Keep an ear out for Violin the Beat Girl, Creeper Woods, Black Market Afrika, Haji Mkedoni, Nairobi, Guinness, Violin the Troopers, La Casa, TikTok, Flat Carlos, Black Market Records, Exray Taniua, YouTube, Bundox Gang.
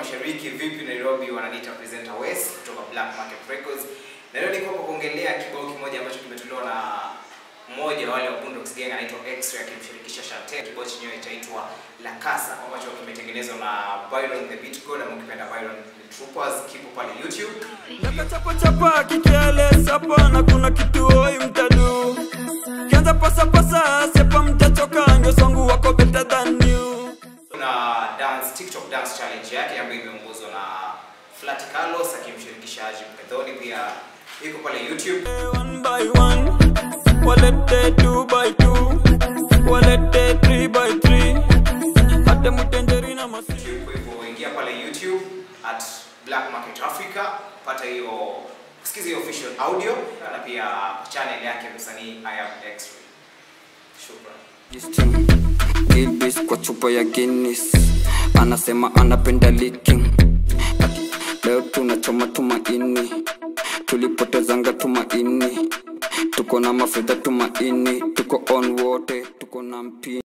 Mashariki, vipi Nairobi, wananiita presenter West kutoka Black Market Records. Na leo niko hapa kuongelea kibao kimoja ambacho kimetolewa na mmoja wale wa Bundox Gang anaitwa Exray akimshirikisha Shante. Kibao chenyewe kinaitwa La Casa ambacho kimetengenezwa na Violin the Beat Girl, na mkipenda Violin the Troopers, kipo pale YouTube. Nakachapa chapa kikele sapa na kuna kitu hoi mtadu. Kianza pasa pasa sepa mtachoka ndio songu wako better than you. Kuna dance TikTok dance challenge yake ambayo imeongozwa na Flat Carlos akimshirikisha Haji Mkedoni, pia yuko pale YouTube. One by one, walete 2 by 2, walete 3 by 3. Hata mtenderi na masi. Kwa hivyo ingia pale YouTube at Black Market Afrika, pata hiyo, sikiza hiyo official audio na pia channel yake msanii I am Exray. Shukrani. Gilbis kwa chupa ya Guinness, anasema anapenda licking. Leo tunachoma tumaini, tulipotezanga tumaini, tuko na mafedha tumaini, tuko on water, tuko na mpini.